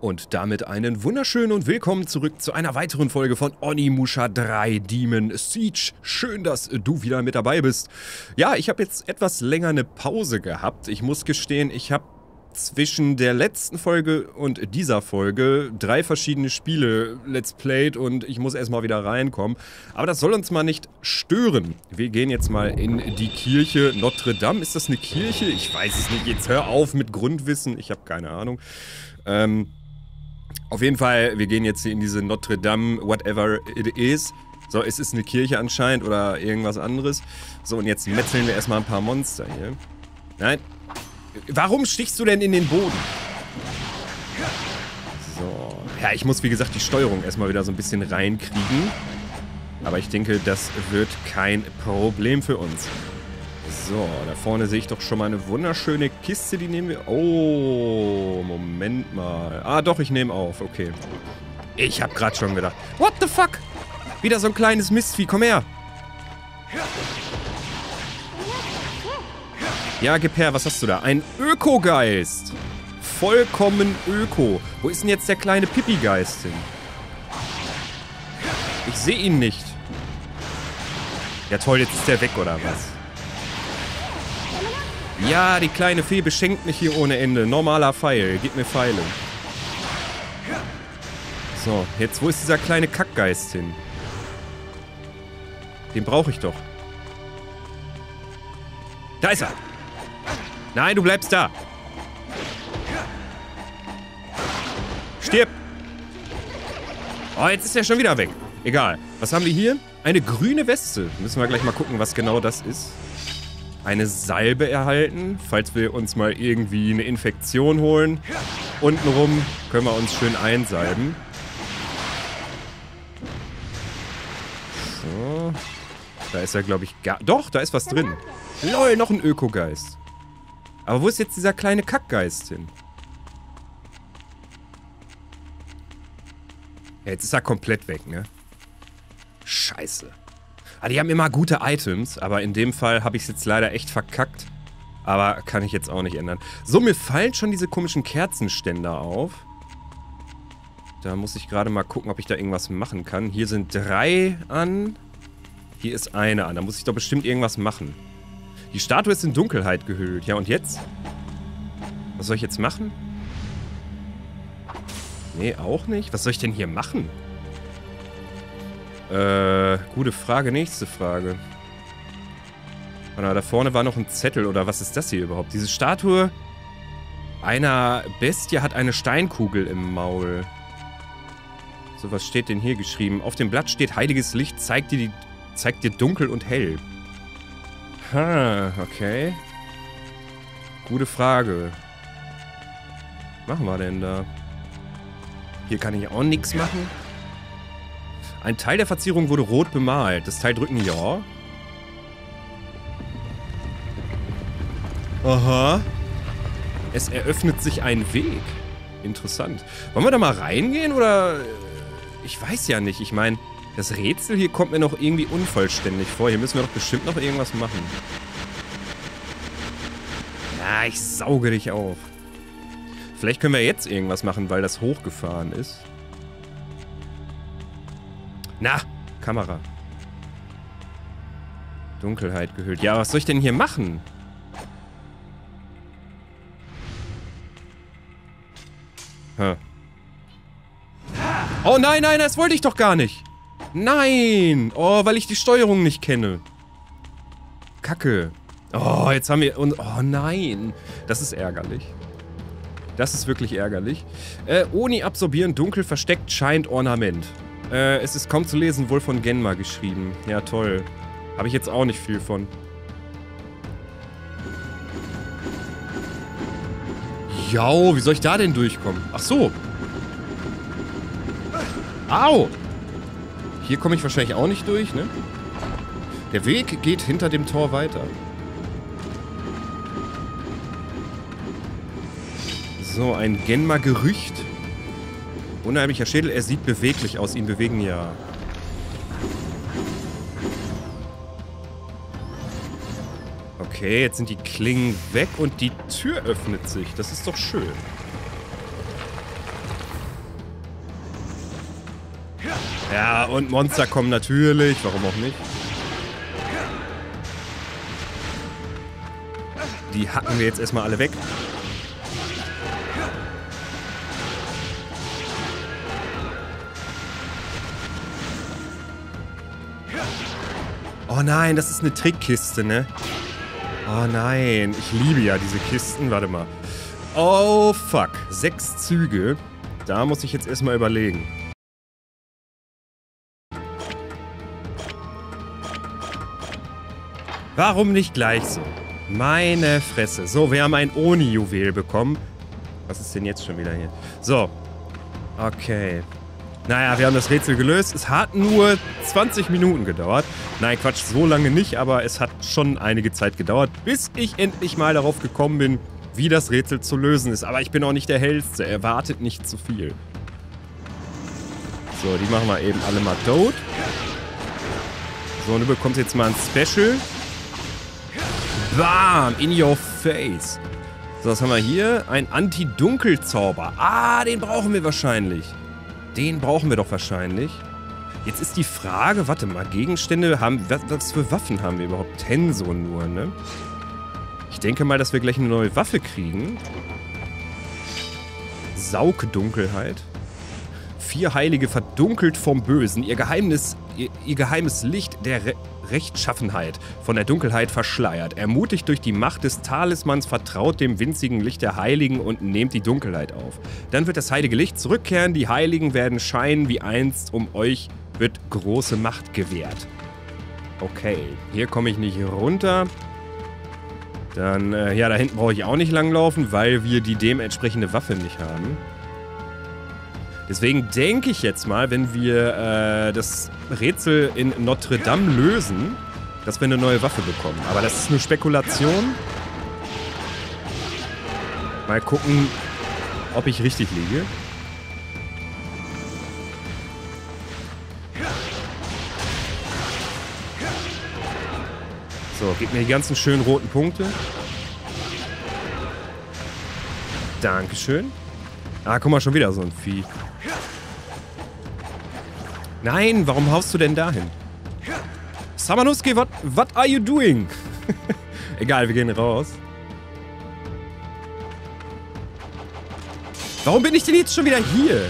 Und damit einen wunderschönen und willkommen zurück zu einer weiteren Folge von Onimusha 3 Demon Siege. Schön, dass du wieder mit dabei bist. Ja, ich habe jetzt etwas länger eine Pause gehabt. Ich muss gestehen, ich habe zwischen der letzten Folge und dieser Folge 3 verschiedene Spiele Let's Played und ich muss erstmal wieder reinkommen. Aber das soll uns mal nicht stören. Wir gehen jetzt mal in die Kirche Notre Dame. Ist das eine Kirche? Ich weiß es nicht. Jetzt hör auf mit Grundwissen. Ich habe keine Ahnung. Auf jeden Fall, wir gehen jetzt hier in diese Notre Dame, whatever it is. So, es ist eine Kirche anscheinend oder irgendwas anderes. So, und jetzt metzeln wir erstmal ein paar Monster hier. Nein. Warum stichst du denn in den Boden? So. Ja, ich muss, wie gesagt, die Steuerung erstmal wieder so ein bisschen reinkriegen. Aber ich denke, das wird kein Problem für uns. So, da vorne sehe ich doch schon mal eine wunderschöne Kiste, die nehmen wir... Oh, Moment mal. Ah, doch, ich nehme auf, okay. Ich habe gerade schon gedacht. What the fuck? Wieder so ein kleines Mistvieh, komm her. Ja, gib her, was hast du da? Ein Ökogeist. Vollkommen öko. Wo ist denn jetzt der kleine Pippi-Geist hin? Ich sehe ihn nicht. Ja toll, jetzt ist der weg, oder was? Ja, die kleine Fee beschenkt mich hier ohne Ende. Normaler Pfeil. Gib mir Pfeile. So, jetzt, wo ist dieser kleine Kackgeist hin? Den brauche ich doch. Da ist er! Nein, du bleibst da! Stirb! Oh, jetzt ist er schon wieder weg. Egal. Was haben wir hier? Eine grüne Weste. Müssen wir gleich mal gucken, was genau das ist. Eine Salbe erhalten, falls wir uns mal irgendwie eine Infektion holen. Untenrum können wir uns schön einsalben. So. Da ist ja, glaube ich, gar... Doch, da ist was drin. LOL, noch ein Ökogeist. Aber wo ist jetzt dieser kleine Kackgeist hin? Ja, jetzt ist er komplett weg, ne? Scheiße. Ah, die haben immer gute Items, aber in dem Fall habe ich es jetzt leider echt verkackt. Aber kann ich jetzt auch nicht ändern. So, mir fallen schon diese komischen Kerzenständer auf. Da muss ich gerade mal gucken, ob ich da irgendwas machen kann. Hier sind 3 an. Hier ist eine an. Da muss ich doch bestimmt irgendwas machen. Die Statue ist in Dunkelheit gehüllt. Ja, und jetzt? Was soll ich jetzt machen? Nee, auch nicht. Was soll ich denn hier machen? Gute Frage, nächste Frage. Oder da vorne war noch ein Zettel, oder was ist das hier überhaupt? Diese Statue einer Bestie hat eine Steinkugel im Maul. So, was steht denn hier geschrieben? Auf dem Blatt steht, heiliges Licht zeigt dir dunkel und hell. Ha, okay. Gute Frage. Was machen wir denn da? Hier kann ich auch nichts machen. Ein Teil der Verzierung wurde rot bemalt. Das Teil drücken, ja. Aha. Es eröffnet sich ein Weg. Interessant. Wollen wir da mal reingehen, oder? Ich weiß ja nicht. Ich meine, das Rätsel hier kommt mir noch irgendwie unvollständig vor. Hier müssen wir doch bestimmt noch irgendwas machen. Na, ich sauge dich auf. Vielleicht können wir jetzt irgendwas machen, weil das hochgefahren ist. Na, Kamera. Dunkelheit gehüllt. Ja, was soll ich denn hier machen? Huh. Oh nein, nein, das wollte ich doch gar nicht. Nein. Oh, weil ich die Steuerung nicht kenne. Kacke. Oh, jetzt haben wir... Oh nein. Das ist ärgerlich. Das ist wirklich ärgerlich. Oni absorbieren, dunkel versteckt, scheint Ornament. Es ist kaum zu lesen, wohl von Genma geschrieben. Ja, toll. Habe ich jetzt auch nicht viel von. Jau, wie soll ich da denn durchkommen? Ach so. Au! Hier komme ich wahrscheinlich auch nicht durch, ne? Der Weg geht hinter dem Tor weiter. So, ein Genma-Gerücht. Unheimlicher Schädel, er sieht beweglich aus, ihn bewegen ja. Okay, jetzt sind die Klingen weg und die Tür öffnet sich. Das ist doch schön. Ja, und Monster kommen natürlich. Warum auch nicht? Die hacken wir jetzt erstmal alle weg. Oh nein, das ist eine Trickkiste, ne? Oh nein, ich liebe ja diese Kisten. Warte mal. Oh fuck, 6 Züge. Da muss ich jetzt erstmal überlegen. Warum nicht gleich so? Meine Fresse. So, wir haben ein Oni-Juwel bekommen. Was ist denn jetzt schon wieder hier? So. Okay. Naja, wir haben das Rätsel gelöst. Es hat nur 20 Minuten gedauert. Nein, Quatsch, so lange nicht, aber es hat schon einige Zeit gedauert, bis ich endlich mal darauf gekommen bin, wie das Rätsel zu lösen ist. Aber ich bin auch nicht der Hellste. Erwartet nicht zu viel. So, die machen wir eben alle mal tot. So, und du bekommst jetzt mal ein Special. Bam! In your face. So, was haben wir hier? Ein Anti-Dunkel-Zauber. Ah, den brauchen wir wahrscheinlich. Den brauchen wir doch wahrscheinlich. Jetzt ist die Frage, warte mal, Gegenstände haben, was für Waffen haben wir überhaupt? Tenso nur, ne? Ich denke mal, dass wir gleich eine neue Waffe kriegen. Saugdunkelheit. 4 Heilige verdunkelt vom Bösen. Ihr geheimes Licht der Rechtschaffenheit von der Dunkelheit verschleiert. Ermutigt durch die Macht des Talismans, vertraut dem winzigen Licht der Heiligen und nehmt die Dunkelheit auf. Dann wird das heilige Licht zurückkehren, die Heiligen werden scheinen wie einst, um euch wird große Macht gewährt. Okay, hier komme ich nicht runter. Dann, ja, da hinten brauche ich auch nicht langlaufen, weil wir die dementsprechende Waffe nicht haben. Deswegen denke ich jetzt mal, wenn wir das Rätsel in Notre Dame lösen, dass wir eine neue Waffe bekommen. Aber das ist nur Spekulation. Mal gucken, ob ich richtig liege. So, gib mir die ganzen schönen roten Punkte. Dankeschön. Ah, guck mal, schon wieder so ein Vieh. Nein, warum haust du denn dahin? Samanosuke, what are you doing? Egal, wir gehen raus. Warum bin ich denn jetzt schon wieder hier?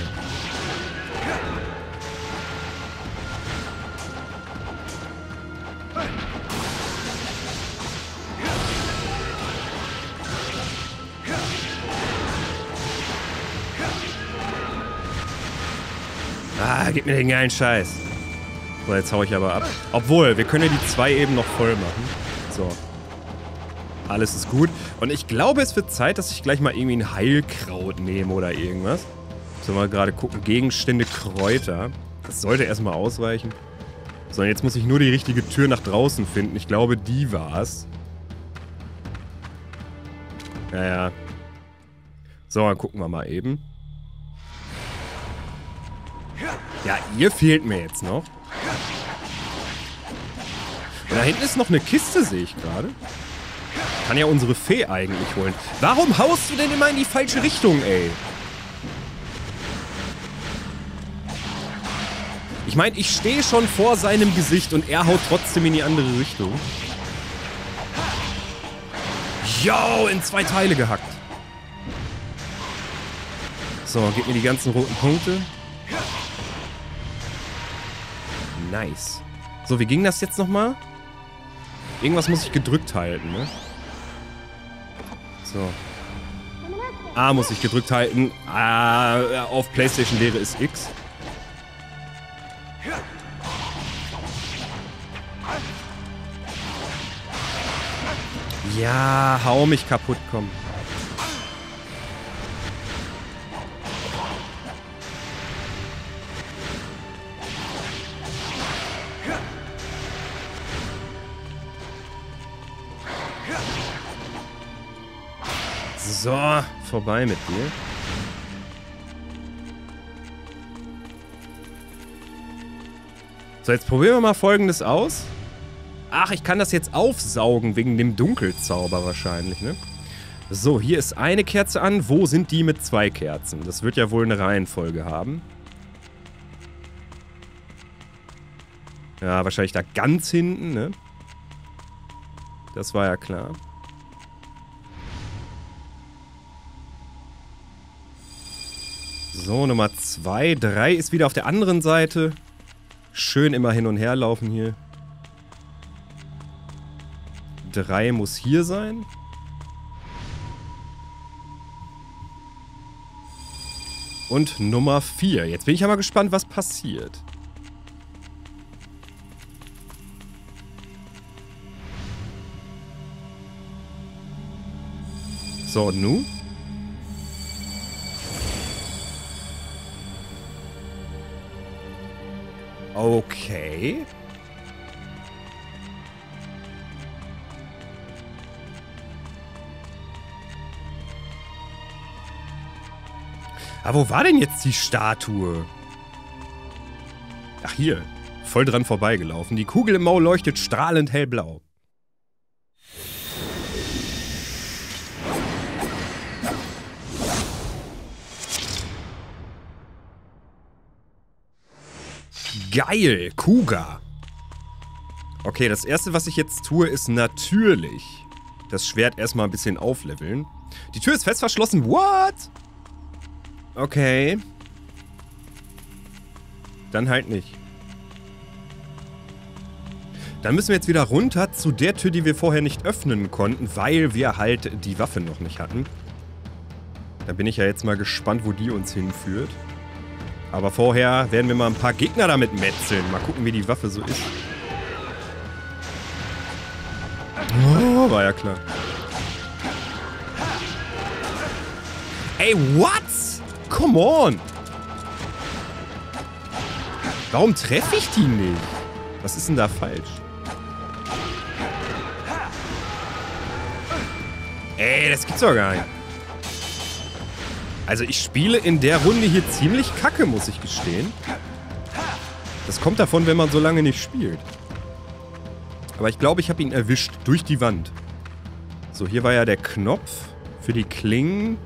Ah, gib mir den geilen Scheiß. So, jetzt hau ich aber ab. Obwohl, wir können ja die 2 eben noch voll machen. So. Alles ist gut. Und ich glaube, es wird Zeit, dass ich gleich mal irgendwie ein Heilkraut nehme oder irgendwas. Sollen wir gerade gucken. Gegenstände, Kräuter. Das sollte erstmal ausreichen. So, jetzt muss ich nur die richtige Tür nach draußen finden. Ich glaube, die war's. Naja. So, dann gucken wir mal eben. Ja, ihr fehlt mir jetzt noch. Und da hinten ist noch eine Kiste, sehe ich gerade. Kann ja unsere Fee eigentlich holen. Warum haust du denn immer in die falsche Richtung, ey? Ich meine, ich stehe schon vor seinem Gesicht und er haut trotzdem in die andere Richtung. Yo, in 2 Teile gehackt. So, gib mir die ganzen roten Punkte. Nice. So, wie ging das jetzt nochmal? Irgendwas muss ich gedrückt halten, ne? So. A muss ich gedrückt halten. A, auf PlayStation wäre es X. Ja, hau mich kaputt, komm. So, vorbei mit dir. So, jetzt probieren wir mal Folgendes aus. Ach, ich kann das jetzt aufsaugen wegen dem Dunkelzauber wahrscheinlich, ne? So, hier ist eine Kerze an. Wo sind die mit 2 Kerzen? Das wird ja wohl eine Reihenfolge haben. Ja, wahrscheinlich da ganz hinten, ne? Das war ja klar. So, Nummer 2. 3 ist wieder auf der anderen Seite. Schön immer hin und her laufen hier. 3 muss hier sein. Und Nummer 4. Jetzt bin ich aber gespannt, was passiert. So, und nun? Okay. Aber wo war denn jetzt die Statue? Ach hier, voll dran vorbeigelaufen. Die Kugel im Maul leuchtet strahlend hellblau. Geil, Kuga. Okay, das erste, was ich jetzt tue, ist natürlich das Schwert erstmal ein bisschen aufleveln. Die Tür ist fest verschlossen. What? Okay. Dann halt nicht. Dann müssen wir jetzt wieder runter zu der Tür, die wir vorher nicht öffnen konnten, weil wir halt die Waffe noch nicht hatten. Da bin ich ja jetzt mal gespannt, wo die uns hinführt. Aber vorher werden wir mal ein paar Gegner damit metzeln. Mal gucken, wie die Waffe so ist. Oh, war ja klar. Ey, what? Come on! Warum treffe ich die nicht? Was ist denn da falsch? Ey, das gibt's doch gar nicht. Also ich spiele in der Runde hier ziemlich kacke, muss ich gestehen. Das kommt davon, wenn man so lange nicht spielt. Aber ich glaube, ich habe ihn erwischt. Durch die Wand. So, hier war ja der Knopf für die Klingen.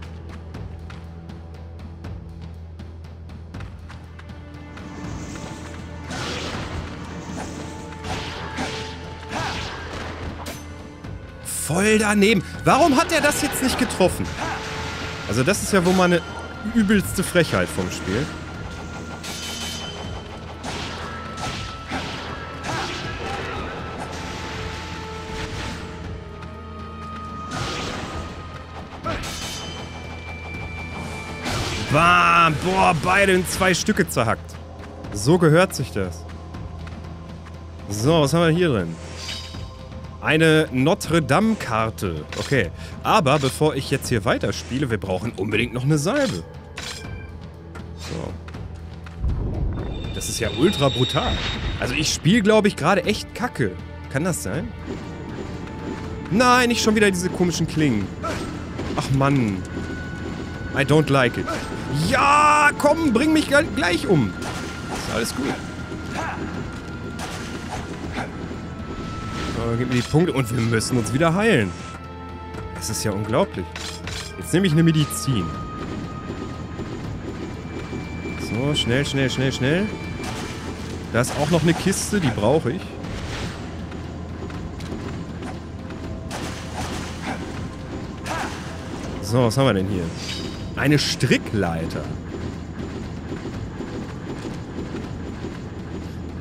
Voll daneben. Warum hat er das jetzt nicht getroffen? Also das ist ja wohl meine übelste Frechheit vom Spiel. Bam! Boah, beide in 2 Stücke zerhackt. So gehört sich das. So, was haben wir hier drin? Eine Notre Dame-Karte. Okay. Aber bevor ich jetzt hier weiterspiele, wir brauchen unbedingt noch eine Salbe. So. Das ist ja ultra brutal. Also ich spiele, glaube ich, gerade echt kacke. Kann das sein? Nein, nicht schon wieder diese komischen Klingen. Ach Mann. I don't like it. Ja, komm, bring mich gleich um. Ist alles gut. Gib mir die Punkte und wir müssen uns wieder heilen. Das ist ja unglaublich. Jetzt nehme ich eine Medizin. So, schnell, schnell, schnell, schnell. Da ist auch noch eine Kiste, die brauche ich. So, was haben wir denn hier? Eine Strickleiter.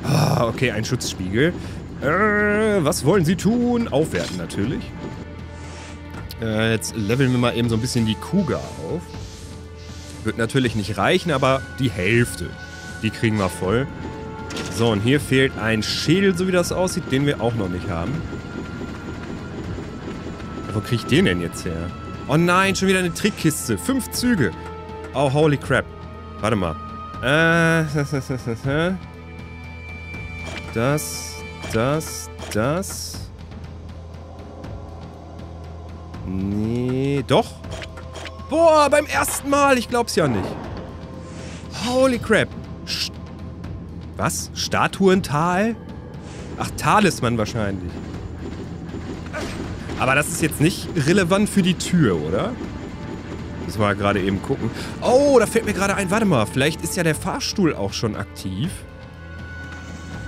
Ah, okay, ein Schutzspiegel. Was wollen sie tun? Aufwerten natürlich. Jetzt leveln wir mal eben so ein bisschen die Kuga auf. Wird natürlich nicht reichen, aber die Hälfte. Die kriegen wir voll. So, und hier fehlt ein Schädel, so wie das aussieht, den wir auch noch nicht haben. Wo kriege ich den denn jetzt her? Oh nein, schon wieder eine Trickkiste. 5 Züge. Oh, holy crap. Warte mal. Das. Nee, doch. Boah, beim ersten Mal. Ich glaub's ja nicht. Holy crap. Was? Statuental? Ach, Talisman wahrscheinlich. Aber das ist jetzt nicht relevant für die Tür, oder? Das war gerade eben gucken. Oh, da fällt mir gerade ein. Warte mal, vielleicht ist ja der Fahrstuhl auch schon aktiv.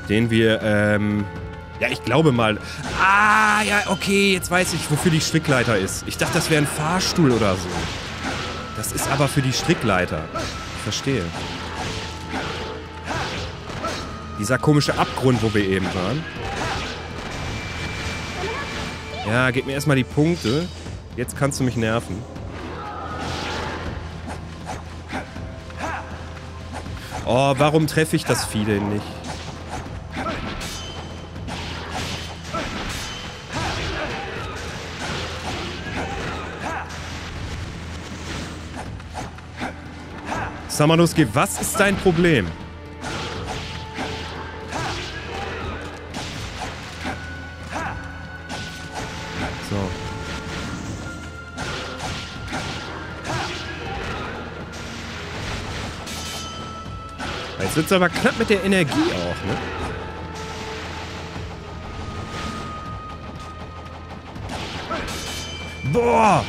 den wir, ja, ich glaube mal... Ah, ja, okay, jetzt weiß ich, wofür die Strickleiter ist. Ich dachte, das wäre ein Fahrstuhl oder so. Das ist aber für die Strickleiter. Ich verstehe. Dieser komische Abgrund, wo wir eben waren. Ja, gib mir erstmal die Punkte. Jetzt kannst du mich nerven. Oh, warum treffe ich das Vieh denn nicht? Samanosuke, was ist dein Problem? So. Jetzt wird's aber knapp mit der Energie auch, ne? Boah!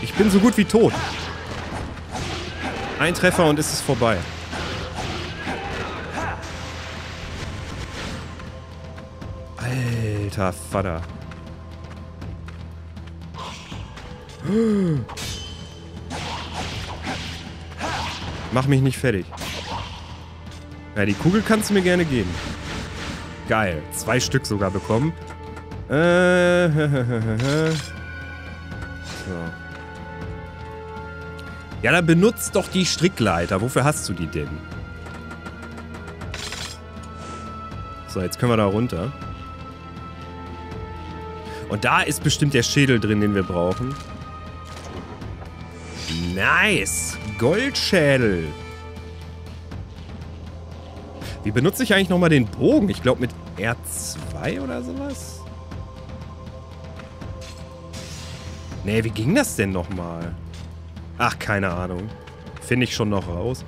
Ich bin so gut wie tot. Ein Treffer und ist es vorbei. Alter Vater. Mach mich nicht fertig. Ja, die Kugel kannst du mir gerne geben. Geil. 2 Stück sogar bekommen. So. Ja, dann benutzt doch die Strickleiter. Wofür hast du die denn? So, jetzt können wir da runter. Und da ist bestimmt der Schädel drin, den wir brauchen. Nice! Goldschädel! Wie benutze ich eigentlich nochmal den Bogen? Ich glaube mit R2 oder sowas? Nee, wie ging das denn nochmal? Ach, keine Ahnung. Finde ich schon noch raus.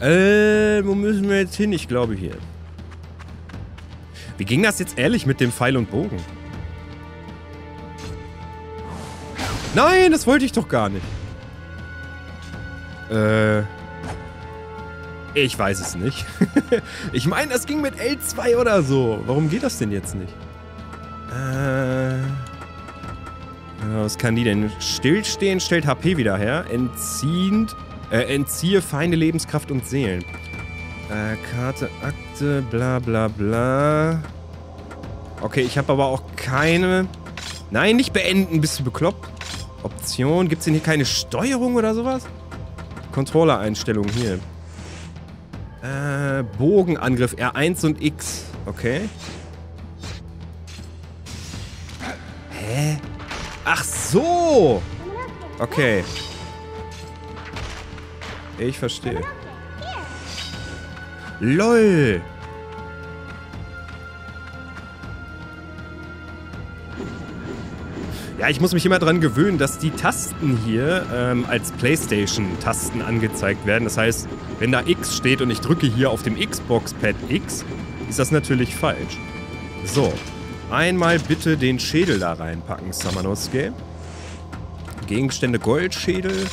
Wo müssen wir jetzt hin? Ich glaube hier. Wie ging das jetzt ehrlich mit dem Pfeil und Bogen? Nein, das wollte ich doch gar nicht. Ich weiß es nicht. Ich meine, das ging mit L2 oder so. Warum geht das denn jetzt nicht? Was kann die denn? Stillstehen stellt HP wieder her. Entziehe feine Lebenskraft und Seelen. Karte, Akte, bla bla bla. Okay, ich habe aber auch keine... Nein, nicht beenden, bist du bekloppt? Option, gibt's denn hier keine Steuerung oder sowas? Controller-Einstellung hier. Bogenangriff, R1 und X. Okay. Hä? Ach so! Okay. Ich verstehe. LOL! Ja, ich muss mich immer dran gewöhnen, dass die Tasten hier als PlayStation-Tasten angezeigt werden. Das heißt, wenn da X steht und ich drücke hier auf dem Xbox-Pad X, ist das natürlich falsch. So. Einmal bitte den Schädel da reinpacken, Samanosuke. Gegenstände Goldschädel.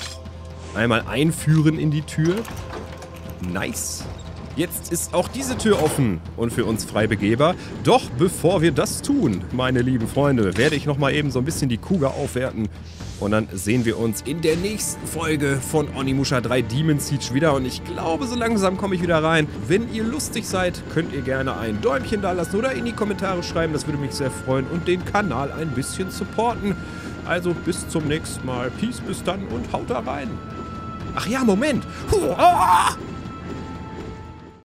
Einmal einführen in die Tür. Nice. Jetzt ist auch diese Tür offen und für uns frei begehbar. Doch bevor wir das tun, meine lieben Freunde, werde ich nochmal eben so ein bisschen die Kuga aufwerten. Und dann sehen wir uns in der nächsten Folge von Onimusha 3 Demon Siege wieder. Und ich glaube, so langsam komme ich wieder rein. Wenn ihr lustig seid, könnt ihr gerne ein Däumchen da lassen oder in die Kommentare schreiben. Das würde mich sehr freuen und den Kanal ein bisschen supporten. Also bis zum nächsten Mal. Peace, bis dann und haut da rein. Ach ja, Moment. Huah!